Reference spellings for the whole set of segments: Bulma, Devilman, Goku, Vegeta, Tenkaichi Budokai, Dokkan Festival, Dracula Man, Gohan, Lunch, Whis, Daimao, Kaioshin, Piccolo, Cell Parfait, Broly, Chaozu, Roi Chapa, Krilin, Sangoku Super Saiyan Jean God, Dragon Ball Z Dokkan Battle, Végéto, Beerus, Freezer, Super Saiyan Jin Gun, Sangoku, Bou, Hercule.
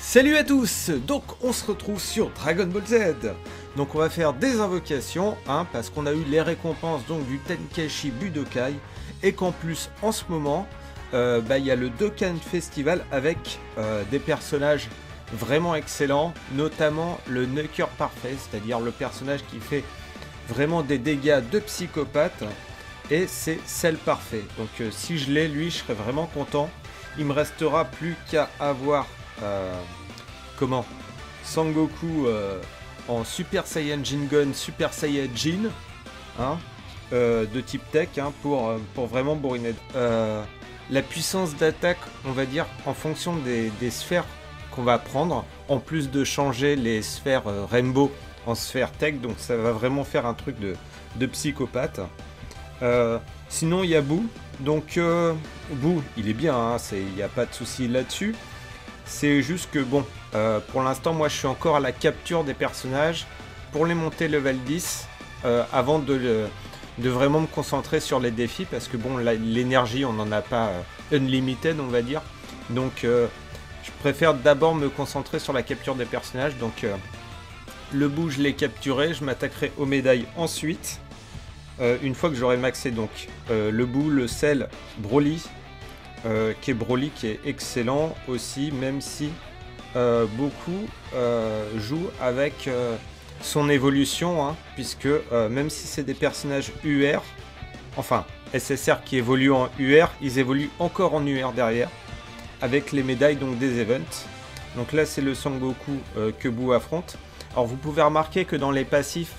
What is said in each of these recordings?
Salut à tous! Donc on se retrouve sur Dragon Ball Z. Donc on va faire des invocations, hein, parce qu'on a eu les récompenses donc du Tenkaichi Budokai, et qu'en plus en ce moment, il y a le Dokkan Festival avec des personnages vraiment excellents, notamment le Nucker Parfait, c'est-à-dire le personnage qui fait vraiment des dégâts de psychopathe, et c'est Cell Parfait. Donc si je l'ai, lui, je serais vraiment content. Il me restera plus qu'à avoir... Sangoku en Super Saiyan Jin Gun, Super Saiyan Jin, hein, de type tech, hein, pour vraiment bourriner. La puissance d'attaque, on va dire, en fonction des sphères qu'on va prendre, en plus de changer les sphères Rainbow en sphères tech, donc ça va vraiment faire un truc de psychopathe. Sinon, il y a Bou, donc Bou, il est bien, il n'y a pas de souci là-dessus. C'est juste que bon, pour l'instant moi je suis encore à la capture des personnages pour les monter level 10 avant de vraiment me concentrer sur les défis, parce que bon, l'énergie on n'en a pas unlimited, on va dire, donc je préfère d'abord me concentrer sur la capture des personnages. Donc le Bou, je l'ai capturé, je m'attaquerai aux médailles ensuite, une fois que j'aurai maxé donc le Bou, le Cell, Broly. Qui est excellent aussi, même si beaucoup jouent avec son évolution, hein, puisque même si c'est des personnages UR, enfin SSR qui évoluent en UR, ils évoluent encore en UR derrière, avec les médailles donc des events. Donc là c'est le Sangoku que Bou affronte. Alors vous pouvez remarquer que dans les passifs,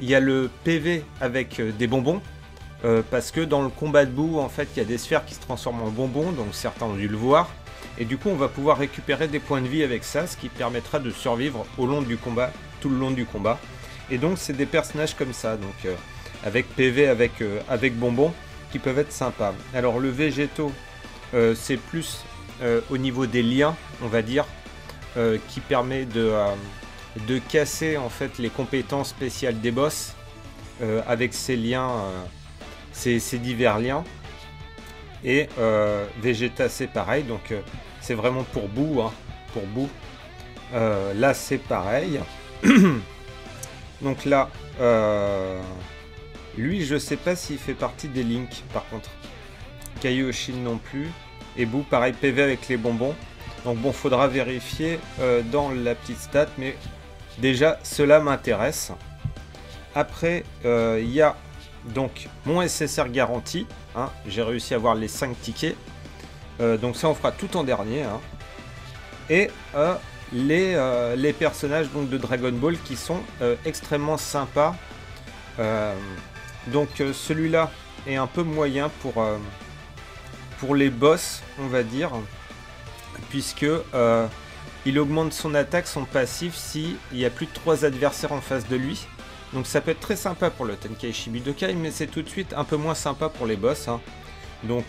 il y a le PV avec des bonbons. Parce que dans le combat de Bou, en fait, il y a des sphères qui se transforment en bonbons, donc certains ont dû le voir. Et du coup, on va pouvoir récupérer des points de vie avec ça, ce qui permettra de survivre au long du combat, tout le long du combat. Et donc, c'est des personnages comme ça, donc avec PV, avec bonbons, qui peuvent être sympas. Alors, le Végéto, c'est plus au niveau des liens, on va dire, qui permet de casser, en fait, les compétences spéciales des boss avec ces liens... Ces divers liens. Et Vegeta c'est pareil, donc c'est vraiment pour Bou, hein, pour Bou. Là c'est pareil. Donc là lui je sais pas s'il fait partie des Link par contre. Kaioshin non plus. Et Bou pareil, PV avec les bonbons. Donc bon, faudra vérifier dans la petite stat, mais déjà cela m'intéresse. Après il y a donc mon SSR garanti, hein, j'ai réussi à avoir les 5 tickets, donc ça on fera tout en dernier, hein. Et les personnages donc, de Dragon Ball qui sont extrêmement sympas, donc celui-là est un peu moyen pour les boss on va dire, puisque il augmente son attaque, son passif s'il y a plus de 3 adversaires en face de lui. Donc ça peut être très sympa pour le Tenkaichi Budokai, mais c'est tout de suite un peu moins sympa pour les boss, hein. Donc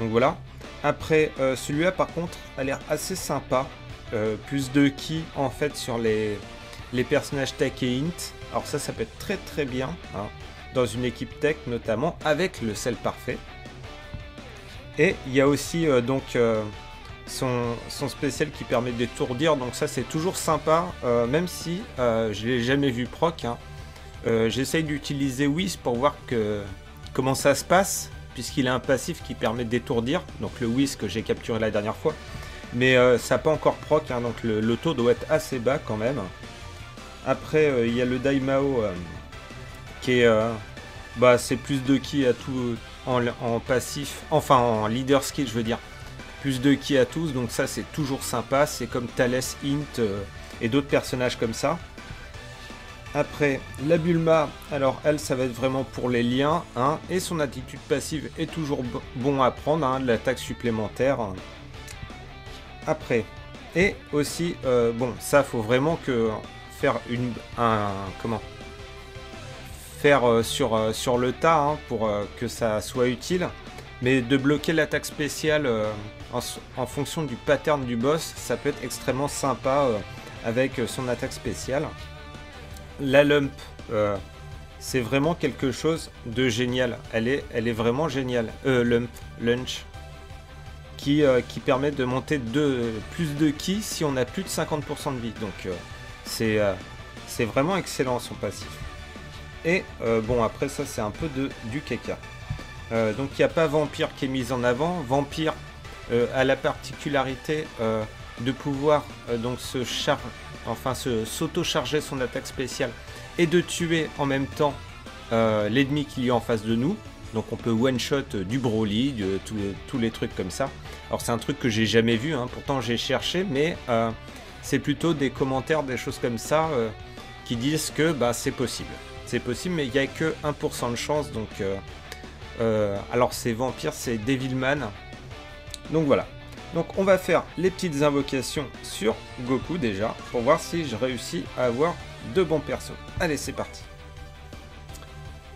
voilà. Après, celui-là par contre a l'air assez sympa. Plus de ki en fait sur les personnages tech et int. Alors ça peut être très très bien, hein, dans une équipe tech notamment avec le Cell Parfait. Et il y a aussi son spécial qui permet d'étourdir. Donc ça c'est toujours sympa, même si je l'ai jamais vu proc, hein. J'essaye d'utiliser Whis pour voir comment ça se passe, puisqu'il a un passif qui permet d'étourdir, donc le Whis que j'ai capturé la dernière fois, mais ça n'a pas encore proc, hein, donc le taux doit être assez bas quand même. Après il y a le Daimao qui est c'est plus de ki à tout en passif, enfin en leader skill je veux dire, plus de ki à tous, donc ça c'est toujours sympa, c'est comme Thales, Int et d'autres personnages comme ça. Après, la Bulma, alors elle, ça va être vraiment pour les liens, hein, et son attitude passive est toujours bon à prendre, hein, de l'attaque supplémentaire. Après, et aussi, ça, faut vraiment que faire sur le tas, hein, pour que ça soit utile, mais de bloquer l'attaque spéciale en fonction du pattern du boss, ça peut être extrêmement sympa avec son attaque spéciale. La Lump, c'est vraiment quelque chose de génial. Elle est vraiment géniale. Lunch, qui permet de monter plus de ki si on a plus de 50% de vie. Donc c'est vraiment excellent son passif. Et bon, après ça c'est un peu du caca. Donc il n'y a pas Vampire qui est mis en avant. Vampire a la particularité de pouvoir donc s'auto-charger son attaque spéciale et de tuer en même temps l'ennemi qu'il y a en face de nous. Donc on peut one-shot du Broly, de tous les trucs comme ça. Alors c'est un truc que j'ai jamais vu, hein. Pourtant j'ai cherché, mais c'est plutôt des commentaires, des choses comme ça, qui disent que bah, c'est possible. C'est possible, mais il n'y a que 1% de chance. Donc, alors c'est Vampire, c'est Devilman. Donc voilà. Donc on va faire les petites invocations sur Goku déjà, pour voir si je réussis à avoir de bons persos. Allez, c'est parti.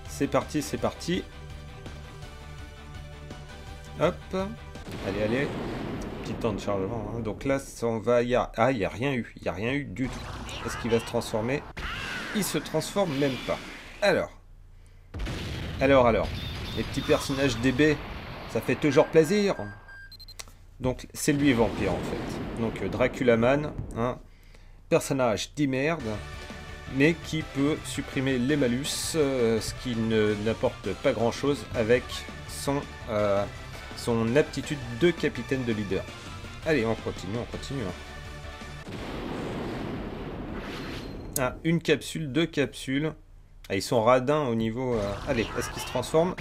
C'est parti, c'est parti. Hop, allez, allez, petit temps de chargement, hein. Donc là, on va... Ah, il n'y a rien eu, il n'y a rien eu du tout. Est-ce qu'il va se transformer? Il se transforme même pas. Alors, les petits personnages DB, ça fait toujours plaisir. Donc, c'est lui Vampire, en fait. Donc, Dracula Man, hein, personnage d'immerde, mais qui peut supprimer les malus, ce qui n'apporte pas grand-chose avec son... son aptitude de capitaine de leader. Allez, on continue. Ah, une capsule, deux capsules. Ah, ils sont radins au niveau... Allez, est-ce qu'ils se transforment?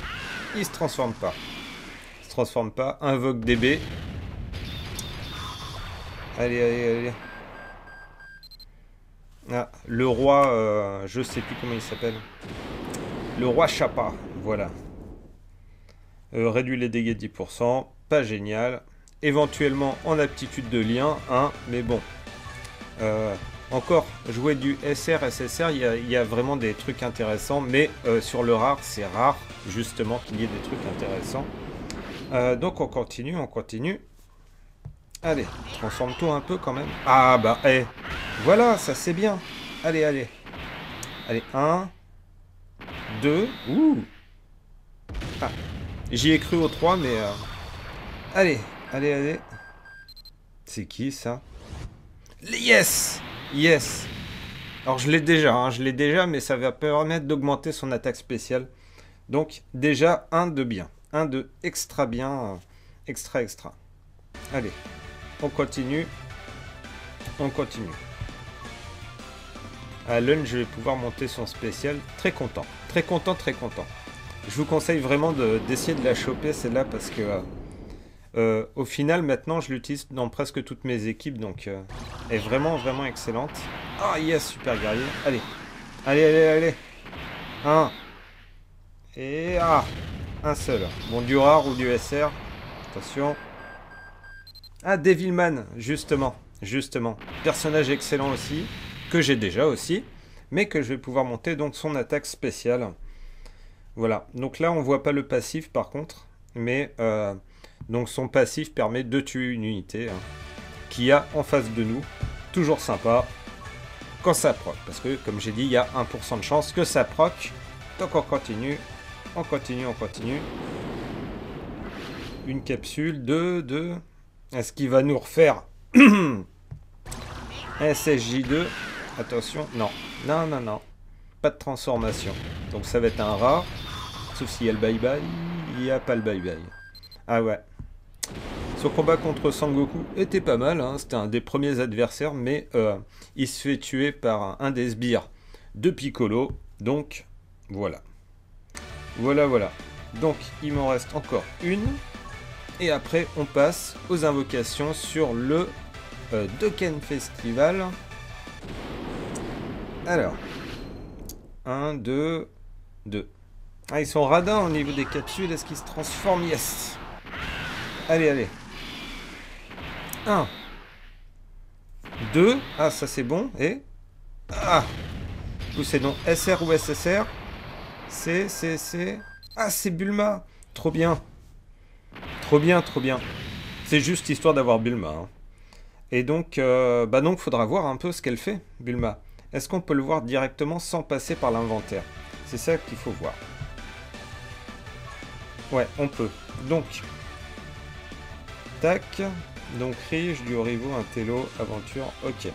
Ils se transforment pas. Ils se transforment pas. Invoque DB. Allez, allez, allez. Ah, le roi... je sais plus comment il s'appelle. Le roi Chapa. Voilà. Réduit les dégâts de 10%, pas génial. Éventuellement en aptitude de lien, hein, mais bon. Encore, jouer du SR, il y a vraiment des trucs intéressants, mais sur le rare, c'est rare justement qu'il y ait des trucs intéressants. Donc on continue. Allez, transforme-toi un peu quand même. Ah bah, eh, voilà, ça c'est bien. Allez, allez. Allez, 1, 2, ouh. Ah. J'y ai cru au 3, mais... Allez, allez, allez. C'est qui, ça? Yes! Yes! Alors, je l'ai déjà, hein, mais ça va permettre d'augmenter son attaque spéciale. Donc, déjà, un de bien. Un de extra bien. Extra. Allez, on continue. À Lunch, je vais pouvoir monter son spécial. Très content. Je vous conseille vraiment d'essayer de la choper, celle-là, parce que au final, maintenant, je l'utilise dans presque toutes mes équipes, donc elle est vraiment excellente. Ah, yes, super guerrier. Allez. Un. Et ah, un seul. Bon, du rare ou du SR. Attention. Ah, Devilman, justement. Personnage excellent aussi, que j'ai déjà aussi, mais que je vais pouvoir monter, donc son attaque spéciale. Voilà, donc là on voit pas le passif par contre, mais donc son passif permet de tuer une unité, hein, qui a en face de nous, toujours sympa, quand ça proc, parce que comme j'ai dit, il y a 1% de chance que ça proc, donc on continue. Une capsule, deux, est-ce qu'il va nous refaire SSJ2, attention, non. Pas de transformation. Donc ça va être un rare. Sauf s'il y a le bye-bye. Il n'y a pas le bye-bye. Ah ouais. Son combat contre Sangoku était pas mal. Hein. C'était un des premiers adversaires. Mais il se fait tuer par un des sbires de Piccolo. Donc voilà. Voilà. Donc il m'en reste encore une. Et après on passe aux invocations sur le Dokkan Festival. Alors... 1, 2, 2. Ah, ils sont radins au niveau des capsules. Est-ce qu'ils se transforment? Yes. Allez. 1. 2. Ah, ça c'est bon. Et... Ah. C'est donc SR ou SSR. C'est... Ah, c'est Bulma. Trop bien. C'est juste histoire d'avoir Bulma. Hein. Et donc, bah donc, faudra voir un peu ce qu'elle fait, Bulma. Est-ce qu'on peut le voir directement sans passer par l'inventaire? C'est ça qu'il faut voir. Ouais, on peut. Donc, Tac. Donc riche, du Horibo, un télo, aventure, ok.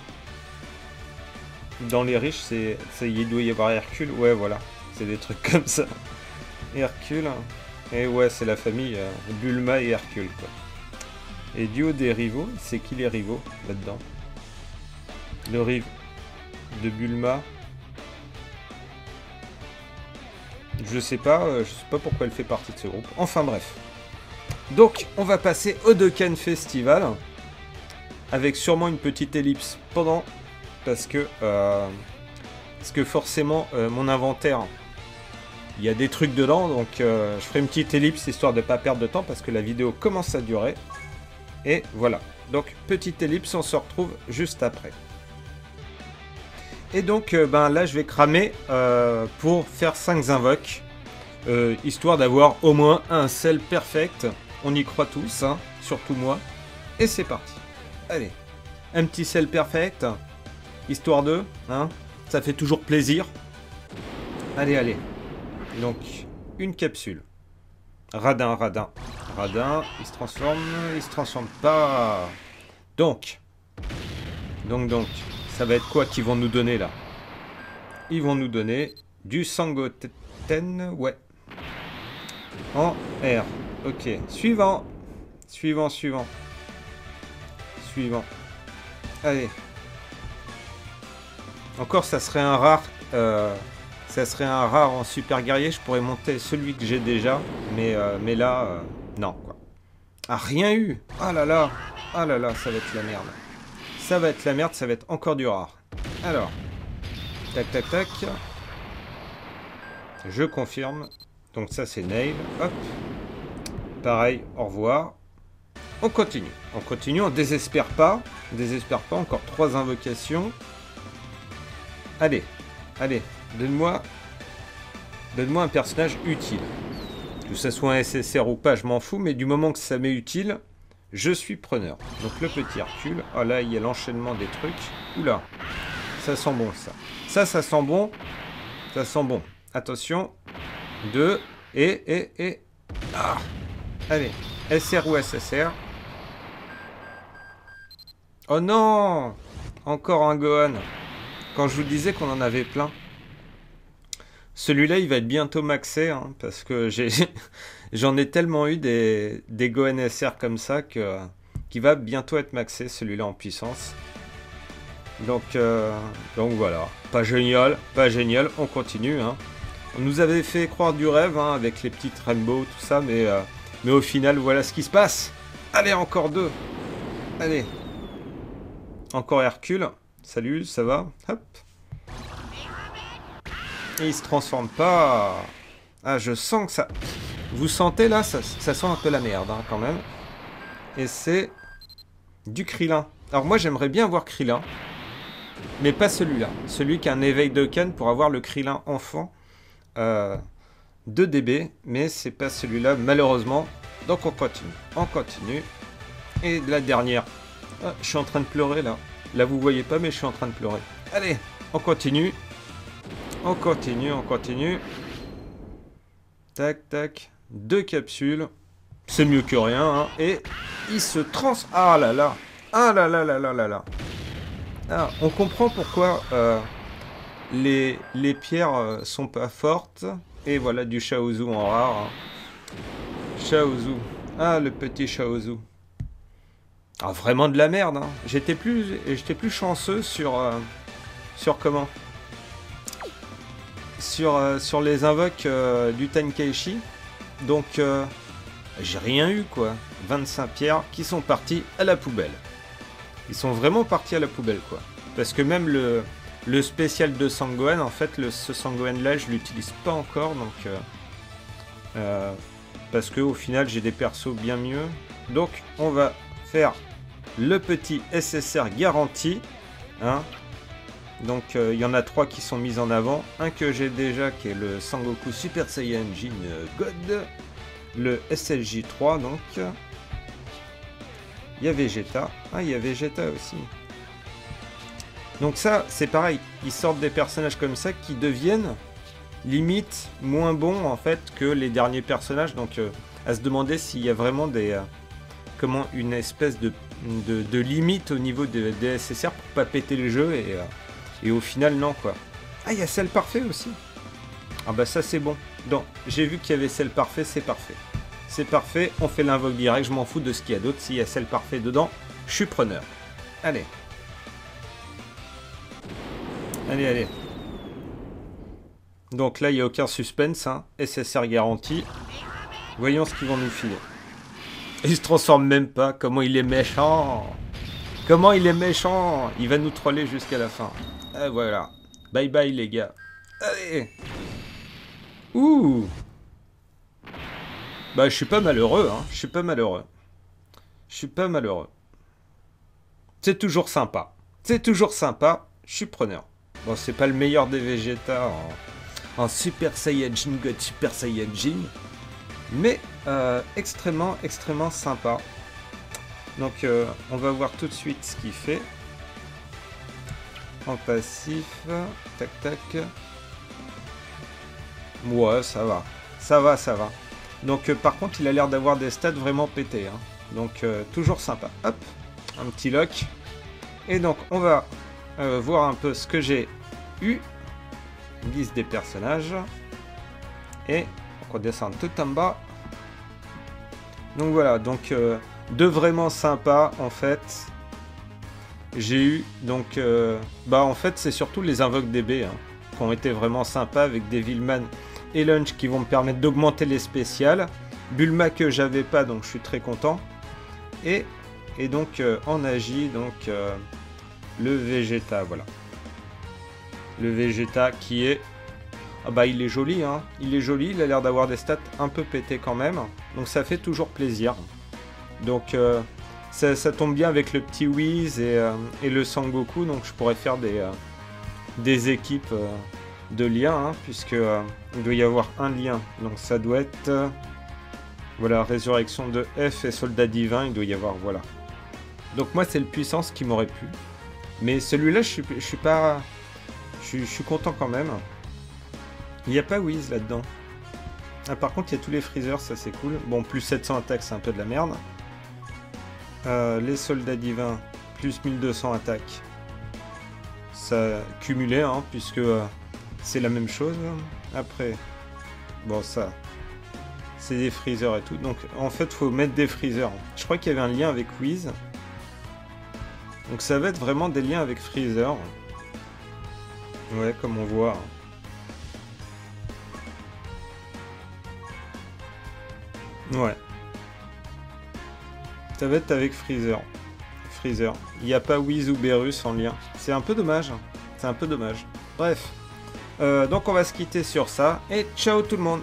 Dans les riches, c'est il doit y avoir Hercule, ouais voilà, c'est des trucs comme ça. Hercule, et ouais c'est la famille Bulma et Hercule quoi. Et du haut des rivaux, c'est qui les rivaux là-dedans? Le rive de Bulma. Je sais pas pourquoi elle fait partie de ce groupe. Enfin bref. Donc on va passer au Dokkan Festival. Avec sûrement une petite ellipse pendant. Parce que forcément mon inventaire, il y a des trucs dedans. Donc je ferai une petite ellipse histoire de ne pas perdre de temps. Parce que la vidéo commence à durer. Et voilà. Donc petite ellipse, on se retrouve juste après. Et donc, ben là, je vais cramer pour faire 5 invoques, histoire d'avoir au moins un sel perfect. On y croit tous, hein, surtout moi. Et c'est parti. Allez, un petit sel perfect, histoire de, hein, ça fait toujours plaisir. Allez, allez. Donc, une capsule. Radin, radin. Radin, il se transforme pas. Donc. Ça va être quoi qu'ils vont nous donner là? Ils vont nous donner du Sangoten, ouais. En R. Ok. Suivant. Suivant. Allez. Encore, ça serait un rare. Ça serait un rare en super guerrier. Je pourrais monter celui que j'ai déjà. Mais là, non quoi. Ah, rien eu. Ah là là. Ah là là, ça va être la merde. Ça va être la merde, ça va être encore du rare. Alors, tac. Je confirme. Donc ça c'est nail. Hop. Pareil, au revoir. On continue. On désespère pas. Encore 3 invocations. Allez. Donne-moi. Un personnage utile. Que ce soit un SSR ou pas, je m'en fous. Mais du moment que ça m'est utile... Je suis preneur. Donc le petit Hercule. Ah là, il y a l'enchaînement des trucs. Oula. Ça sent bon, ça. Ça sent bon. Attention. 2. Et. Ah. Allez. SR ou SSR. Oh non. Encore un Gohan. Quand je vous disais qu'on en avait plein. Celui-là, il va être bientôt maxé, hein, parce que j'en ai tellement eu des Gohan SR comme ça qui va bientôt être maxé, celui-là en puissance. Donc voilà, pas génial, on continue. Hein. On nous avait fait croire du rêve hein, avec les petites Rainbow, tout ça, mais au final, voilà ce qui se passe. Allez, encore 2. Allez. Encore Hercule. Salut, ça va? Hop. Et il se transforme pas. Ah, je sens que ça... Vous sentez là, ça sent un peu la merde hein, quand même. Et c'est du Krilin. Alors moi j'aimerais bien avoir Krilin. Mais pas celui-là. Celui qui a un éveil de canne pour avoir le Krilin enfant de DB. Mais c'est pas celui-là malheureusement. Donc on continue. Et la dernière. Ah, je suis en train de pleurer là. Là vous voyez pas mais je suis en train de pleurer. Allez, on continue. Tac. 2 capsules. C'est mieux que rien. Hein. Et il se trans... Ah là là. Ah, on comprend pourquoi les pierres sont pas fortes. Et voilà du Chaozu en rare. Hein. Chaozu. Ah, le petit Chaozu. Ah, vraiment de la merde. Hein. J'étais plus chanceux sur... sur comment ? Sur les invoques du Tenkaichi. Donc j'ai rien eu quoi. 25 pierres qui sont parties à la poubelle. Ils sont vraiment partis à la poubelle quoi. Parce que même le spécial de Sangohan, en fait ce Sangohan là je l'utilise pas encore. Donc parce que au final j'ai des persos bien mieux. Donc on va faire le petit SSR garanti. Hein. Donc il y en a 3 qui sont mises en avant. Un que j'ai déjà qui est le Sangoku Super Saiyan Jean God. Le SSJ3 donc. Il y a Vegeta. Ah il y a Vegeta aussi. Donc ça c'est pareil. Ils sortent des personnages comme ça qui deviennent limite moins bons en fait que les derniers personnages. Donc à se demander s'il y a vraiment des... comment une espèce de limite au niveau des SSR pour pas péter le jeu et au final non quoi. Ah il y a Cell Parfait aussi. Ah bah ça c'est bon. Donc j'ai vu qu'il y avait Cell Parfait, c'est parfait. C'est parfait, on fait l'invoque direct, je m'en fous de ce qu'il y a d'autre. S'il y a Cell Parfait dedans, je suis preneur. Allez. Allez, allez. Donc là, il n'y a aucun suspense, hein. SSR garanti. Voyons ce qu'ils vont nous filer. Il se transforme même pas. Comment il est méchant. Comment il est méchant. Il va nous troller jusqu'à la fin. Et voilà. Bye bye, les gars. Allez. Ouh. Bah, je suis pas malheureux, hein. Je suis pas malheureux. Je suis pas malheureux. C'est toujours sympa. C'est toujours sympa. Je suis preneur. Bon, c'est pas le meilleur des Vegeta en Super Saiyan Jin God, Super Saiyan Jin, mais extrêmement, extrêmement sympa. Donc, on va voir tout de suite ce qu'il fait. En passif, tac, tac. Ouais, ça va. Ça va, ça va. Donc, par contre, il a l'air d'avoir des stats vraiment pétés, hein. Donc, toujours sympa. Hop, un petit lock. Et donc, on va... voir un peu ce que j'ai eu. Liste des personnages. Et on redescend tout en bas. Donc voilà, donc deux vraiment sympas en fait. J'ai eu donc bah en fait c'est surtout les invoques DB hein, qui ont été vraiment sympas avec Devilman et Lunch qui vont me permettre d'augmenter les spéciales. Bulma que j'avais pas donc je suis très content. Et donc en agi donc le Vegeta, voilà. Le Vegeta qui est... Ah bah il est joli, hein. Il est joli, il a l'air d'avoir des stats un peu pétées quand même. Donc ça fait toujours plaisir. Donc ça tombe bien avec le petit Whis et le Sangoku. Donc je pourrais faire des équipes de liens, hein, puisque il doit y avoir un lien. Donc ça doit être... voilà, résurrection de F et soldat divin, il doit y avoir, voilà. Donc moi c'est le puissance qui m'aurait plu. Mais celui-là, je suis pas... Je suis content quand même. Il n'y a pas Whis là-dedans. Ah, par contre, il y a tous les Freezer, ça c'est cool. Bon, plus 700 attaques, c'est un peu de la merde. Les soldats divins, plus 1200 attaques. Ça cumulait, hein, puisque c'est la même chose. Après, bon, ça... c'est des Freezer et tout. Donc, en fait, faut mettre des Freezer. Je crois qu'il y avait un lien avec Whis. Donc ça va être vraiment des liens avec Freezer. Ouais, comme on voit. Ouais. Ça va être avec Freezer. Freezer. Il n'y a pas Whis ou Beerus en lien. C'est un peu dommage. C'est un peu dommage. Bref. Donc on va se quitter sur ça. Et ciao tout le monde.